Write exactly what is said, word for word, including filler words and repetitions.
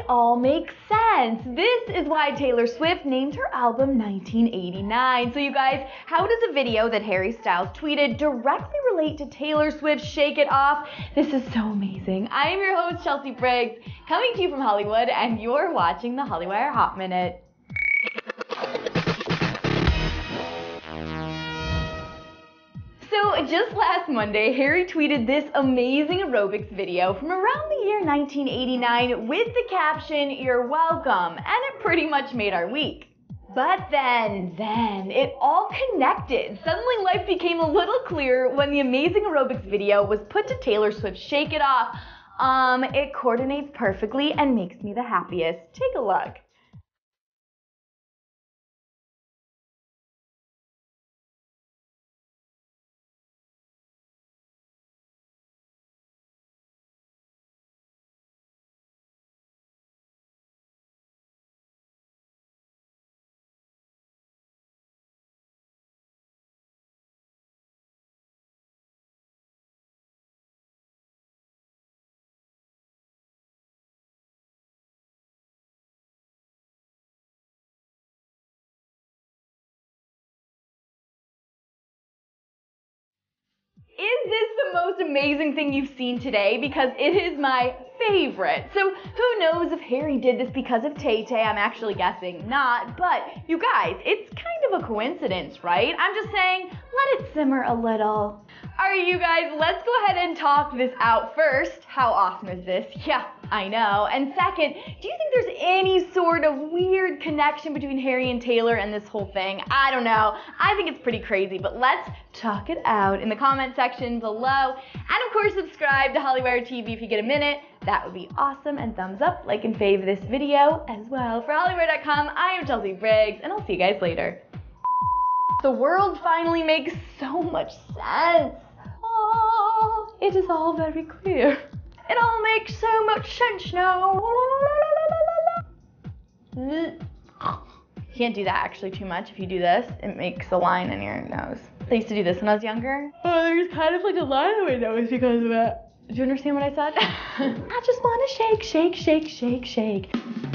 it all makes sense. This is why Taylor Swift named her album nineteen eighty-nine. So you guys, how does a video that Harry Styles tweeted directly relate to Taylor Swift's Shake It Off? This is so amazing. I am your host, Chelsea Briggs, coming to you from Hollywood, and you're watching the Hollywire Hot Minute. So just last Monday, Harry tweeted this amazing aerobics video from around the year nineteen eighty-nine with the caption, "You're welcome," and it pretty much made our week. But then, then, it all connected. Suddenly life became a little clearer when the amazing aerobics video was put to Taylor Swift's Shake It Off. Um, it coordinates perfectly and makes me the happiest. Take a look. Is this the most amazing thing you've seen today? Because it is my favorite. So who knows if Harry did this because of Tay Tay? I'm actually guessing not, but you guys, it's kind of a coincidence, right? I'm just saying, let it simmer a little. All right, you guys, let's go ahead and talk this out first. How awesome is this? Yeah, I know. And second, do you think there's any sort of weird connection between Harry and Taylor and this whole thing? I don't know. I think it's pretty crazy, but let's talk it out in the comment section below. And of course, subscribe to Hollywire T V if you get a minute. That would be awesome. And thumbs up, like, and fave this video as well. For Hollywire dot com, I am Chelsea Briggs, and I'll see you guys later. The world finally makes so much sense. Oh, it is all very clear. It all makes so much sense now. You can't do that actually too much. If you do this, it makes a line in your nose. I used to do this when I was younger. Oh, there's kind of like a line in my nose because of it. Do you understand what I said? I just want to shake, shake, shake, shake, shake.